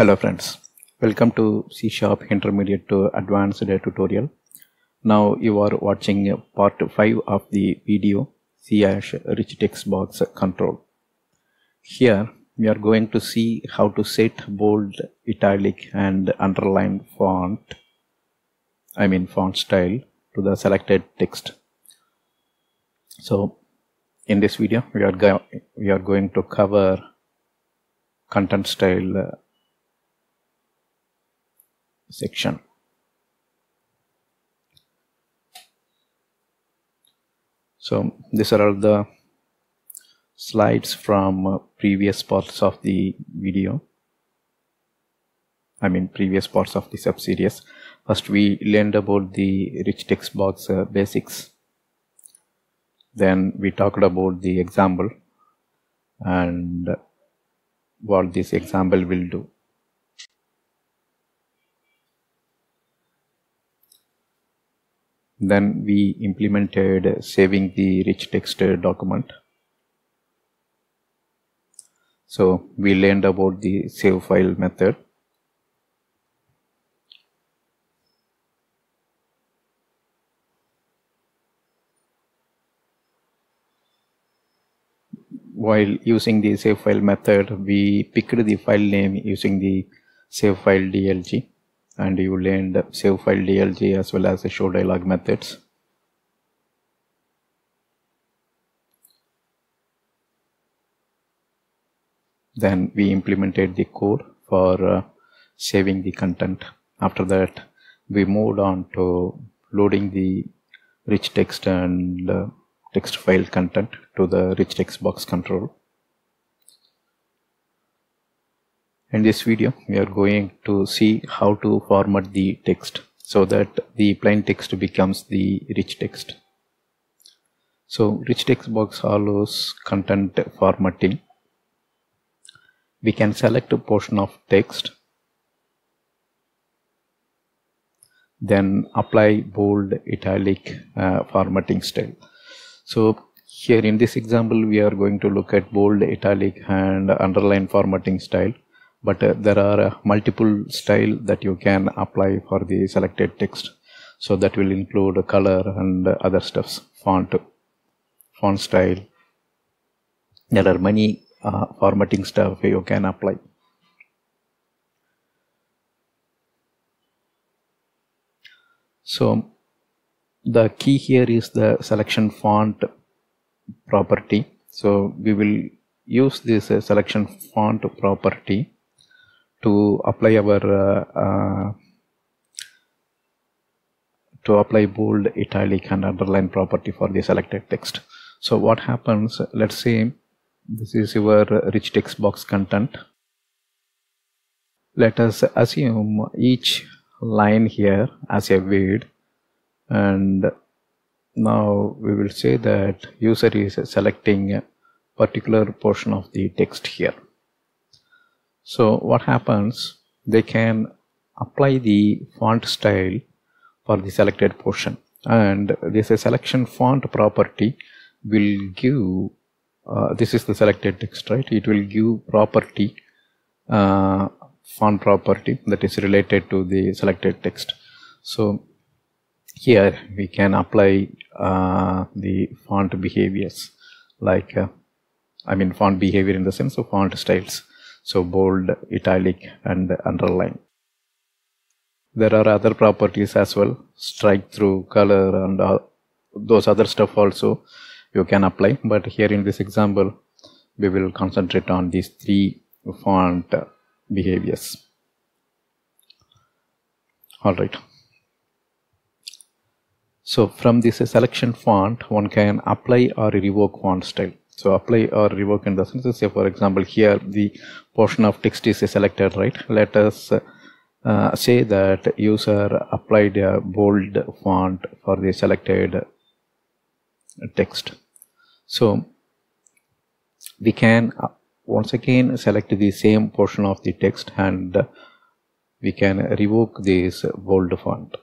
Hello friends, welcome to C# Intermediate to Advanced tutorial. Now you are watching part 5 of the video C# Rich Text Box Control. Here we are going to see how to set bold, italic and underline font style to the selected text. So in this video we are going to cover content style section. So these are all the slides from previous parts of the video, previous parts of the sub-series. First we learned about the rich text box basics, then we talked about the example and what this example will do. Then we implemented saving the rich text document. So we learned about the save file method. While using the save file method, we picked the file name using the save file DLG. And you learned save file DLG as well as the show dialog methods. Then we implemented the code for saving the content. After that, we moved on to loading the rich text and text file content to the rich text box control. In this video, we are going to see how to format the text so that the plain text becomes the rich text. So, rich text box allows content formatting. We can select a portion of text, then apply bold, italic formatting style. So, here in this example, we are going to look at bold, italic, and underline formatting style. But there are multiple styles that you can apply for the selected text. So that will include color and other stuffs, font style. There are many formatting stuff you can apply. So the key here is the selection font property. So we will use this selection font property to apply our to apply bold, italic and underline property for the selected text. So what happens, let's say this is your rich text box content. Let us assume each line here as a weight, and now we will say that user is selecting a particular portion of the text here. So what happens, they can apply the font style for the selected portion, and this is selection font property will give this is the selected text, right? It will give property, font property that is related to the selected text. So here we can apply the font behaviors, like font behavior in the sense of font styles. So bold, italic and underline. There are other properties as well, strike through, color and those other stuff also you can apply, but here in this example we will concentrate on these three font behaviors. Alright, so from this selection font one can apply or revoke font style. So apply or revoke in the sense, say for example here the portion of text is selected, right? Let us say that user applied a bold font for the selected text. So we can once again select the same portion of the text and we can revoke this bold font.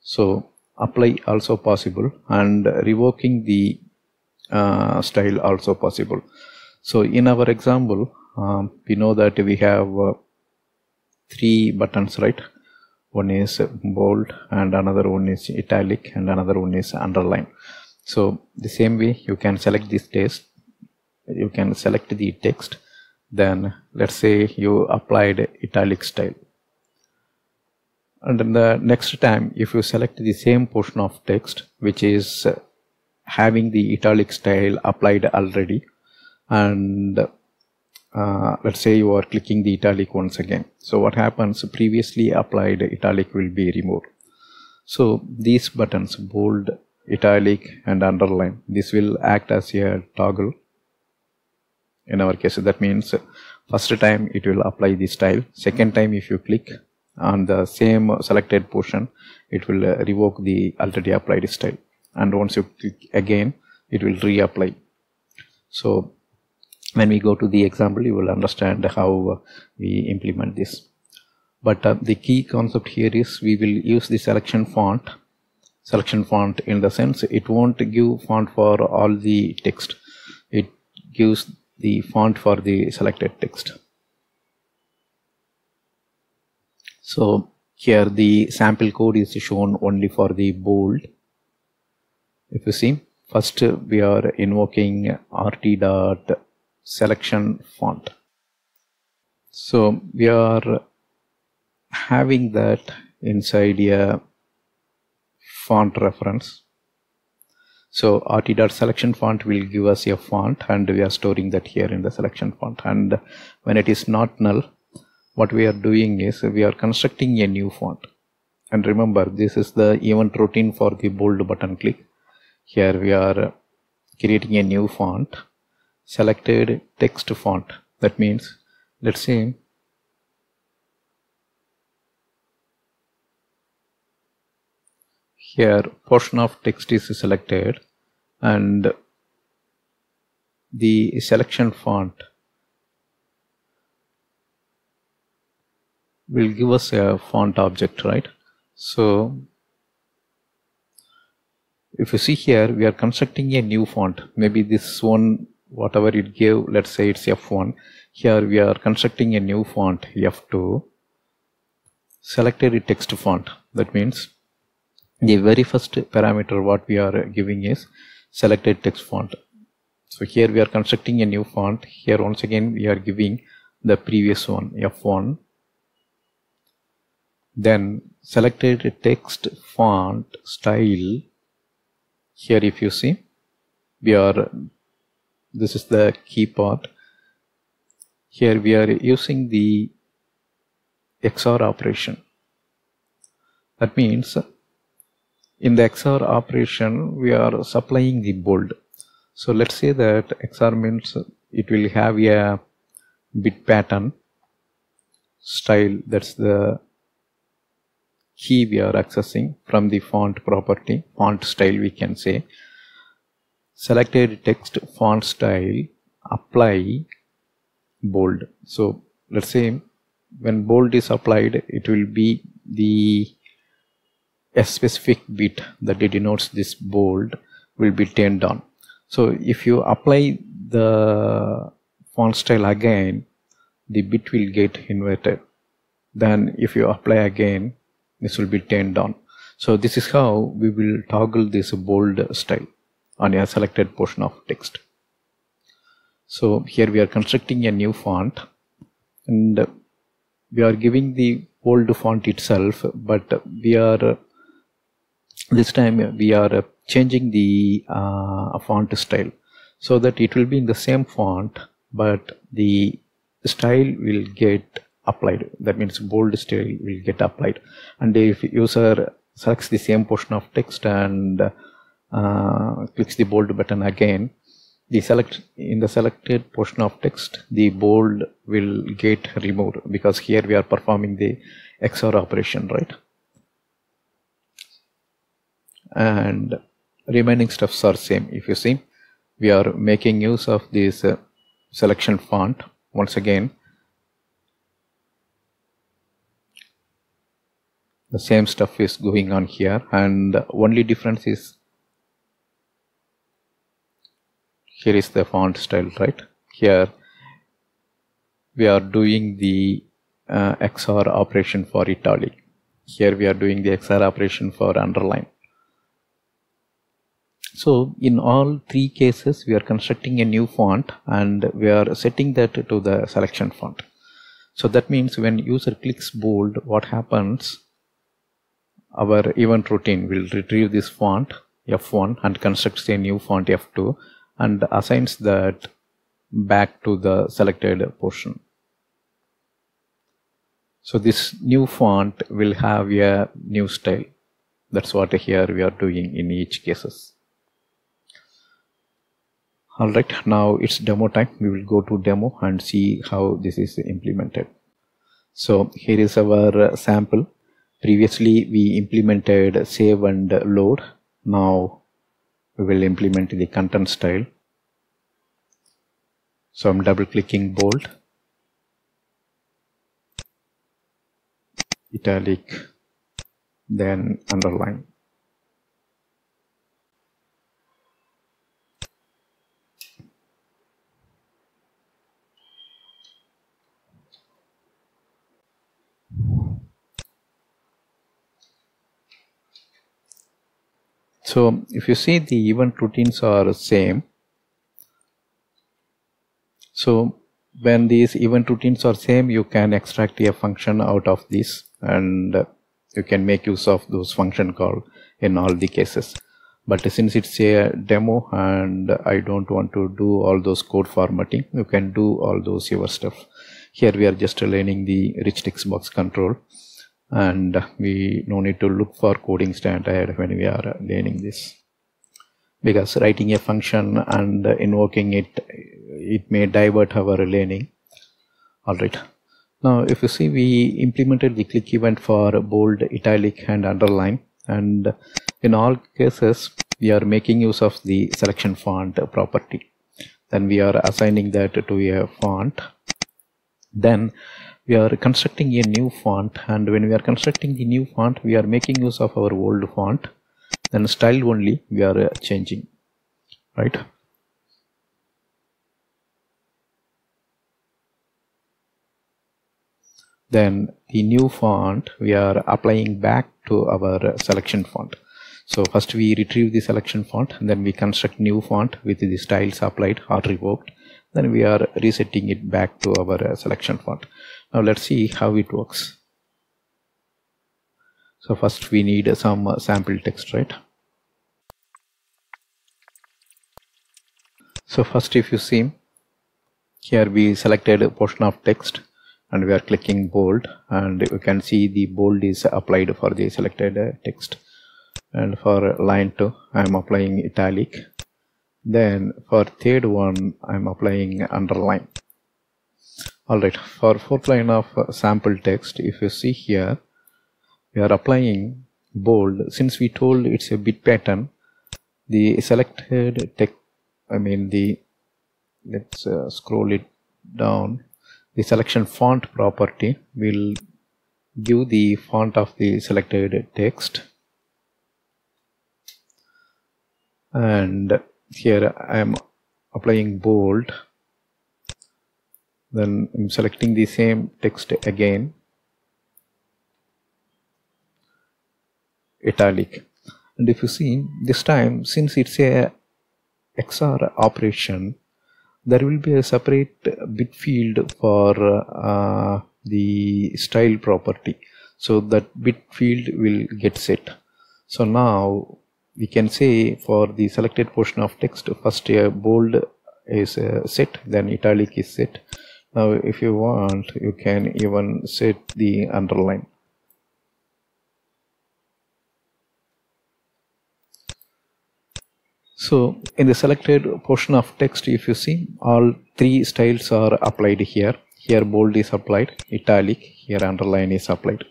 So apply also possible and revoking the style also possible. So in our example we know that we have three buttons, right? One is bold and another one is italic and another one is underline. So the same way you can select this text, you can select the text, then let's say you applied italic style, and then the next time if you select the same portion of text which is having the italic style applied already, and let's say you are clicking the italic once again, so what happens, previously applied italic will be removed. So these buttons, bold, italic and underline, this will act as a toggle in our case. That means first time it will apply the style, second time if you click on the same selected portion it will revoke the already applied style, and once you click again it will reapply. So when we go to the example you will understand how we implement this, but the key concept here is we will use the selection font in the sense it won't give font for all the text, it gives the font for the selected text. So here the sample code is shown only for the bold. If you see, first we are invoking rt.selection font. So we are having that inside a font reference. So rt.selection font will give us a font and we are storing that here in the selection font, and when it is not null, what we are doing is we are constructing a new font. And remember, this is the event routine for the bold button click. Here we are creating a new font, selected text font. That means let's say here portion of text is selected and the selection font will give us a font object, right? So if you see here we are constructing a new font, maybe this one whatever it gave, let's say it's F1. Here we are constructing a new font F2, selected text font. That means the very first parameter what we are giving is selected text font. So here we are constructing a new font. Here once again we are giving the previous one F1, then selected text font style. Here if you see we are, this is the key part, here we are using the XOR operation. That means in the XOR operation we are supplying the bold. So let's say that XOR means it will have a bit pattern style, that's the key we are accessing from the font property, font style we can say, selected text font style apply bold. So let's say when bold is applied it will be the a specific bit that it denotes this bold will be turned on. So if you apply the font style again the bit will get inverted, then if you apply again this will be turned on. So this is how we will toggle this bold style on a selected portion of text. So here we are constructing a new font and we are giving the bold font itself, but we are this time we are changing the font style so that it will be in the same font but the style will get applied. That means bold style will get applied, and if user selects the same portion of text and clicks the bold button again, the selected portion of text the bold will get removed, because here we are performing the XOR operation, right? And remaining steps are same. If you see we are making use of this selection font once again, the same stuff is going on here, and only difference is here is the font style, right? Here we are doing the XOR operation for italic. Here we are doing the XOR operation for underline. So in all three cases we are constructing a new font and we are setting that to the selection font. So that means when user clicks bold, what happens? Our event routine will retrieve this font F1 and constructs a new font F2 and assigns that back to the selected portion. So this new font will have a new style. That's what here we are doing in each cases. Alright, now it's demo time. We will go to demo and see how this is implemented. So here is our sample. Previously we implemented save and load. Now we will implement the content style. So I'm double clicking bold, italic, then underline. So if you see, the event routines are same. So when these event routines are same, you can extract a function out of this and you can make use of those function call in all the cases. But since it's a demo and I don't want to do all those code formatting, you can do all those your stuff. Here we are just learning the rich text box control. And we no need to look for coding standard when we are learning this, because writing a function and invoking it may divert our learning. Alright, now if you see, we implemented the click event for bold, italic and underline, and in all cases we are making use of the selection font property. Then we are assigning that to a font. Then we are constructing a new font, and when we are constructing the new font we are making use of our old font. Then style only we are changing, right? Then the new font we are applying back to our selection font. So first we retrieve the selection font and then we construct new font with the styles applied or revoked. Then we are resetting it back to our selection font. Now let's see how it works. So first we need some sample text, right? So first, if you see, here we selected a portion of text and we are clicking bold, and you can see the bold is applied for the selected text. And for line 2 I am applying italic. Then for third one I'm applying underline. Alright, for fourth line of sample text, if you see here we are applying bold. Since we told it's a bit pattern, the selected text, let's scroll it down, the selection font property will give the font of the selected text. And here I am applying bold, then I'm selecting the same text again, italic. And if you see, this time since it's a XOR operation, there will be a separate bit field for the style property, so that bit field will get set. So now we can say for the selected portion of text, first bold is set, then italic is set. Now if you want, you can even set the underline. So in the selected portion of text, if you see, all three styles are applied here. Here bold is applied, italic, here underline is applied.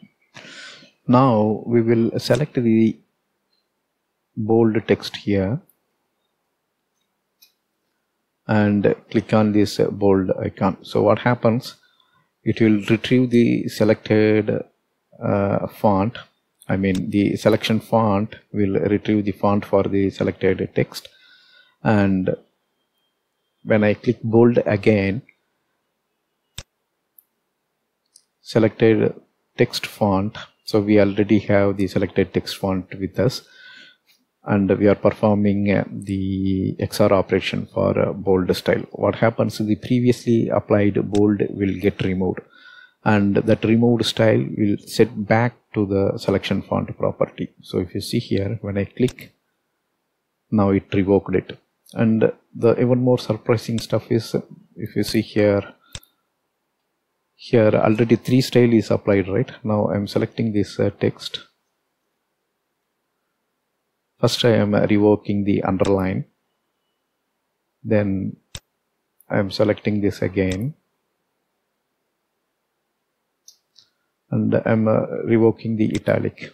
Now we will select the bold text here and click on this bold icon. So what happens, it will retrieve the selected font, the selection font will retrieve the font for the selected text. And when I click bold again, selected text font. So we already have the selected text font with us, and we are performing the XOR operation for bold style. What happens, the previously applied bold will get removed, and that removed style will set back to the selection font property. So if you see here, when I click, now it revoked it. And the even more surprising stuff is, if you see here, already 3 style is applied, right? Now I'm selecting this text. First I am revoking the underline, then I am selecting this again, and I am revoking the italic.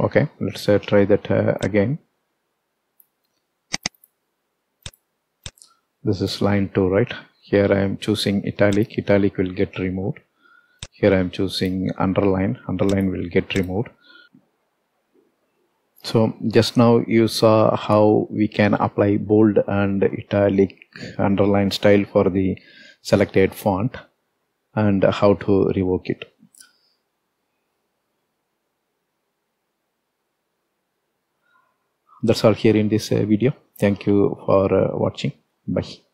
Okay, let's try that again. This is line 2, right? Here I am choosing italic, italic will get removed. Here I am choosing underline, underline will get removed. So just now you saw how we can apply bold and italic underline style for the selected font and how to revoke it. That's all here in this video. Thank you for watching. Bye.